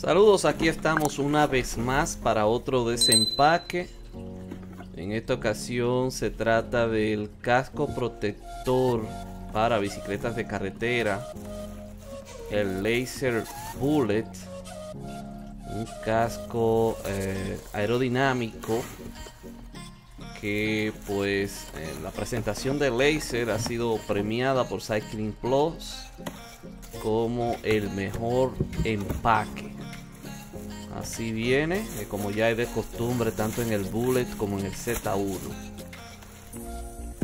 Saludos, aquí estamos una vez más para otro desempaque. En esta ocasión se trata del casco protector para bicicletas de carretera, el Lazer Bullet, un casco aerodinámico que pues la presentación de Lazer ha sido premiada por Cycling Plus como el mejor empaque. Así viene, como ya es de costumbre tanto en el Bullet como en el Z1.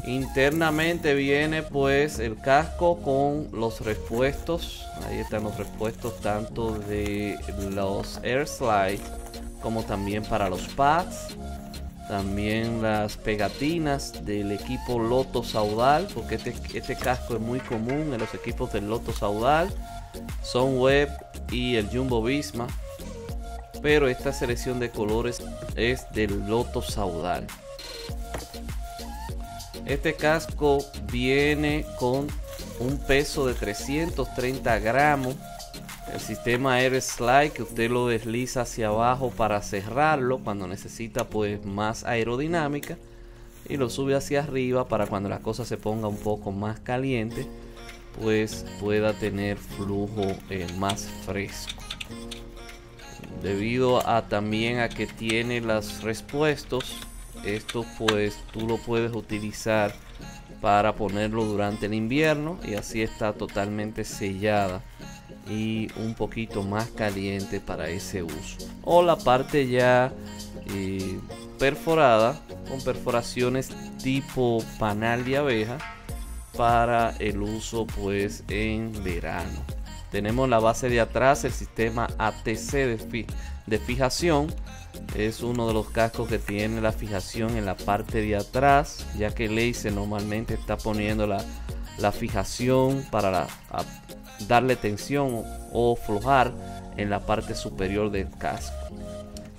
Internamente viene pues el casco con los repuestos. Ahí están los repuestos tanto de los Airslide como también para los pads. También las pegatinas del equipo Lotto Saudal, porque este casco es muy común en los equipos del Lotto Saudal, Son Web y el Jumbo Visma, pero esta selección de colores es del Lotto Saudal. Este casco viene con un peso de 330 gramos. El sistema Airslide, que usted lo desliza hacia abajo para cerrarlo cuando necesita pues más aerodinámica, y lo sube hacia arriba para cuando la cosa se ponga un poco más caliente pues pueda tener flujo más fresco. Debido a también a que tiene los repuestos, esto pues tú lo puedes utilizar para ponerlo durante el invierno, y así está totalmente sellada y un poquito más caliente para ese uso, o la parte ya perforada con perforaciones tipo panal de abeja para el uso pues en verano. Tenemos la base de atrás, el sistema ATC de fijación. Es uno de los cascos que tiene la fijación en la parte de atrás, ya que Lazer normalmente está poniendo la fijación para darle tensión o aflojar en la parte superior del casco.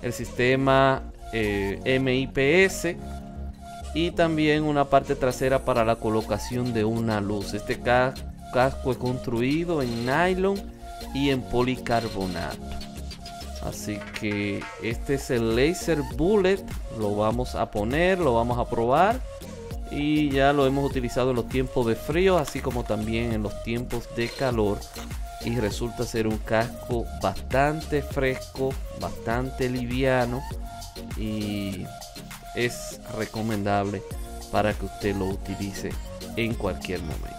El sistema MIPS, y también una parte trasera para la colocación de una luz. Este casco es construido en nylon y en policarbonato. Así que este es el Lazer Bullet. Lo vamos a poner, lo vamos a probar, y ya lo hemos utilizado en los tiempos de frío así como también en los tiempos de calor, y resulta ser un casco bastante fresco, bastante liviano, y es recomendable para que usted lo utilice en cualquier momento.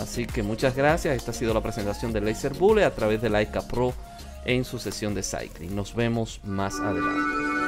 Así que muchas gracias, esta ha sido la presentación del Lazer Bullet a través de Like a Pro en su sesión de cycling. Nos vemos más adelante.